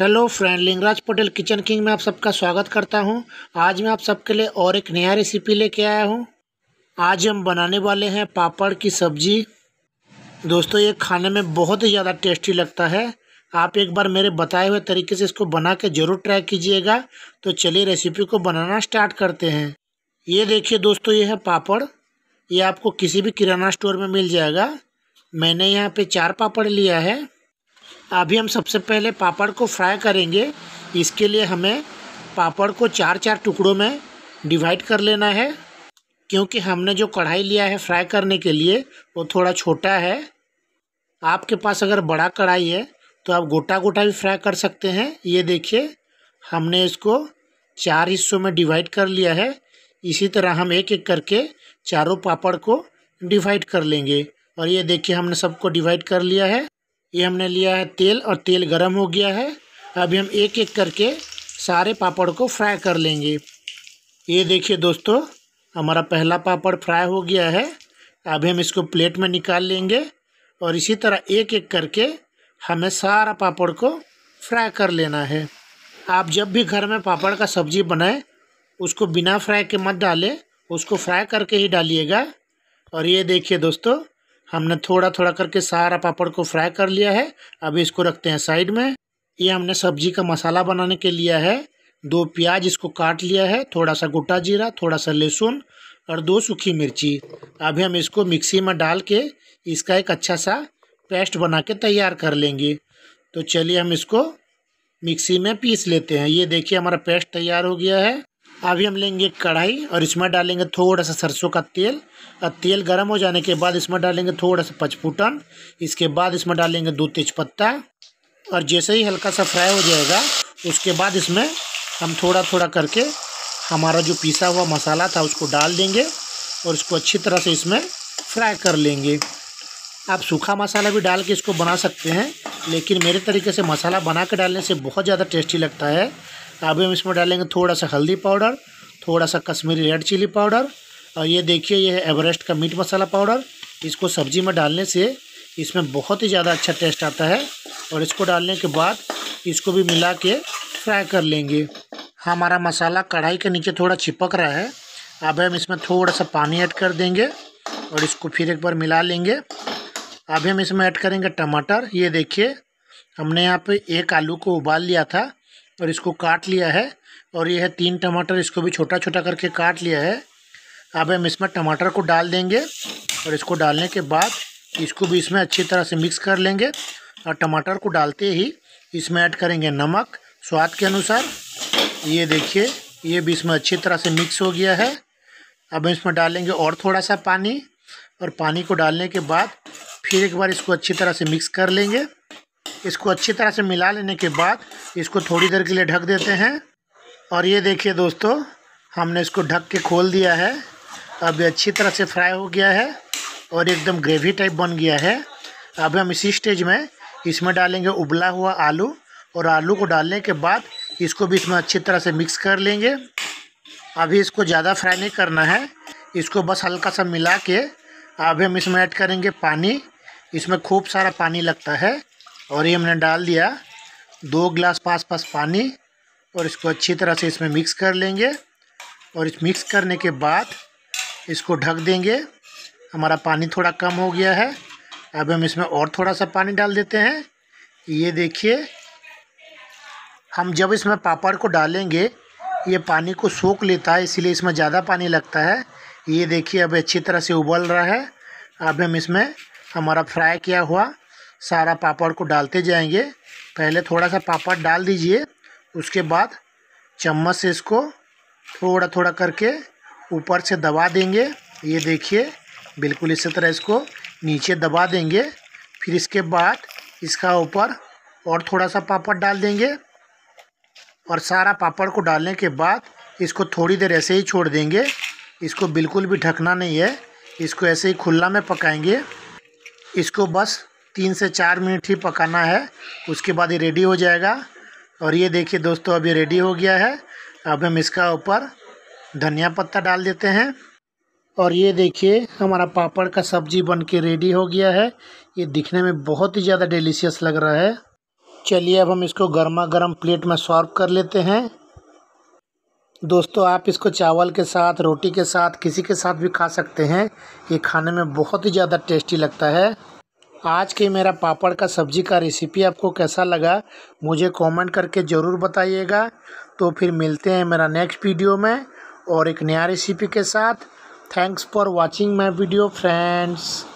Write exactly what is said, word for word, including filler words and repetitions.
Hello friend, Lingraj Patel kitchen king में आप सबका स्वागत करता हूं। आज मैं आप सबके लिए और एक नया रेसिपी लेके आया हूं। आज हम बनाने वाले हैं पापड़ की सब्ज़ी। दोस्तों, ये खाने में बहुत ही ज़्यादा टेस्टी लगता है। आप एक बार मेरे बताए हुए तरीके से इसको बना के ज़रूर ट्राई कीजिएगा। तो चलिए रेसिपी को बनाना स्टार्ट करते हैं। ये देखिए दोस्तों, ये है पापड़। ये आपको किसी भी किराना स्टोर में मिल जाएगा। मैंने यहाँ पर चार पापड़ लिया है। अभी हम सबसे पहले पापड़ को फ्राई करेंगे। इसके लिए हमें पापड़ को चार चार टुकड़ों में डिवाइड कर लेना है, क्योंकि हमने जो कढ़ाई लिया है फ्राई करने के लिए वो थोड़ा छोटा है। आपके पास अगर बड़ा कढ़ाई है तो आप गोटा गोटा भी फ्राई कर सकते हैं। ये देखिए, हमने इसको चार हिस्सों में डिवाइड कर लिया है। इसी तरह हम एक एक करके चारों पापड़ को डिवाइड कर लेंगे। और ये देखिए, हमने सबको डिवाइड कर लिया है। ये हमने लिया है तेल, और तेल गरम हो गया है। अभी हम एक एक करके सारे पापड़ को फ्राई कर लेंगे। ये देखिए दोस्तों, हमारा पहला पापड़ फ्राई हो गया है। अभी हम इसको प्लेट में निकाल लेंगे। और इसी तरह एक एक करके हमें सारा पापड़ को फ्राई कर लेना है। आप जब भी घर में पापड़ का सब्ज़ी बनाएं, उसको बिना फ्राई के मत डालें, उसको फ्राई करके ही डालिएगा। और ये देखिए दोस्तों, हमने थोड़ा थोड़ा करके सारा पापड़ को फ्राई कर लिया है। अभी इसको रखते हैं साइड में। ये हमने सब्जी का मसाला बनाने के लिया है। दो प्याज इसको काट लिया है, थोड़ा सा गोटा जीरा, थोड़ा सा लहसुन और दो सूखी मिर्ची। अभी हम इसको मिक्सी में डाल के इसका एक अच्छा सा पेस्ट बना के तैयार कर लेंगे। तो चलिए हम इसको मिक्सी में पीस लेते हैं। ये देखिए, हमारा पेस्ट तैयार हो गया है। अभी हम लेंगे कढ़ाई और इसमें डालेंगे थोड़ा सा सरसों का तेल। और तेल गर्म हो जाने के बाद इसमें डालेंगे थोड़ा सा पचफूटन। इसके बाद इसमें डालेंगे दो तेजपत्ता। और जैसे ही हल्का सा फ्राई हो जाएगा, उसके बाद इसमें हम थोड़ा थोड़ा करके हमारा जो पिसा हुआ मसाला था उसको डाल देंगे और इसको अच्छी तरह से इसमें फ्राई कर लेंगे। आप सूखा मसाला भी डाल के इसको बना सकते हैं, लेकिन मेरे तरीके से मसाला बना के डालने से बहुत ज़्यादा टेस्टी लगता है। अभी हम इसमें डालेंगे थोड़ा सा हल्दी पाउडर, थोड़ा सा कश्मीरी रेड चिली पाउडर। और ये देखिए, ये है एवरेस्ट का मीट मसाला पाउडर। इसको सब्ज़ी में डालने से इसमें बहुत ही ज़्यादा अच्छा टेस्ट आता है। और इसको डालने के बाद इसको भी मिला के फ्राई कर लेंगे। हमारा मसाला कढ़ाई के नीचे थोड़ा चिपक रहा है। अब हम इसमें थोड़ा सा पानी ऐड कर देंगे और इसको फिर एक बार मिला लेंगे। अभी हम इसमें ऐड करेंगे टमाटर। ये देखिए, हमने यहाँ पे एक आलू को उबाल लिया था और इसको काट लिया है। और ये है तीन टमाटर, इसको भी छोटा छोटा करके काट लिया है। अब हम इसमें टमाटर को डाल देंगे और इसको डालने के बाद इसको भी इसमें अच्छी तरह से मिक्स कर लेंगे। और टमाटर को डालते ही इसमें ऐड करेंगे नमक स्वाद के अनुसार। ये देखिए, ये भी इसमें अच्छी तरह से मिक्स हो गया है। अब इसमें डालेंगे और थोड़ा सा पानी, और पानी को डालने के बाद फिर एक बार इसको अच्छी तरह से मिक्स कर लेंगे। इसको अच्छी तरह से मिला लेने के बाद इसको थोड़ी देर के लिए ढक देते हैं। और ये देखिए दोस्तों, हमने इसको ढक के खोल दिया है। अब ये अच्छी तरह से फ्राई हो गया है और एकदम ग्रेवी टाइप बन गया है। अब हम इसी स्टेज में इसमें डालेंगे उबला हुआ आलू। और आलू को डालने के बाद इसको भी इसमें अच्छी तरह से मिक्स कर लेंगे। अभी इसको ज़्यादा फ्राई नहीं करना है, इसको बस हल्का सा मिला के अभी हम इसमें ऐड करेंगे पानी। इसमें खूब सारा पानी लगता है और ये हमने डाल दिया दो गिलास पास पास पानी। और इसको अच्छी तरह से इसमें मिक्स कर लेंगे। और इस मिक्स करने के बाद इसको ढक देंगे। हमारा पानी थोड़ा कम हो गया है। अब हम इसमें और थोड़ा सा पानी डाल देते हैं। ये देखिए, हम जब इसमें पापड़ को डालेंगे ये पानी को सोख लेता है, इसीलिए इसमें ज़्यादा पानी लगता है। ये देखिए, अब अच्छी तरह से उबल रहा है। अब हम इसमें हमारा फ्राई किया हुआ सारा पापड़ को डालते जाएंगे। पहले थोड़ा सा पापड़ डाल दीजिए, उसके बाद चम्मच से इसको थोड़ा थोड़ा करके ऊपर से दबा देंगे। ये देखिए, बिल्कुल इसी तरह इसको नीचे दबा देंगे। फिर इसके बाद इसका ऊपर और थोड़ा सा पापड़ डाल देंगे। और सारा पापड़ को डालने के बाद इसको थोड़ी देर ऐसे ही छोड़ देंगे। इसको बिल्कुल भी ढकना नहीं है, इसको ऐसे ही खुला में पकाएंगे। इसको बस तीन से चार मिनट ही पकाना है, उसके बाद ये रेडी हो जाएगा। और ये देखिए दोस्तों, अब ये रेडी हो गया है। अब हम इसका ऊपर धनिया पत्ता डाल देते हैं। और ये देखिए, हमारा पापड़ का सब्जी बन के रेडी हो गया है। ये दिखने में बहुत ही ज़्यादा डिलीशियस लग रहा है। चलिए अब हम इसको गर्मा गर्म प्लेट में सर्व कर लेते हैं। दोस्तों आप इसको चावल के साथ, रोटी के साथ, किसी के साथ भी खा सकते हैं। ये खाने में बहुत ही ज़्यादा टेस्टी लगता है। आज के मेरा पापड़ का सब्जी का रेसिपी आपको कैसा लगा मुझे कमेंट करके ज़रूर बताइएगा। तो फिर मिलते हैं मेरा नेक्स्ट वीडियो में और एक नया रेसिपी के साथ। Thanks for watching my video friends.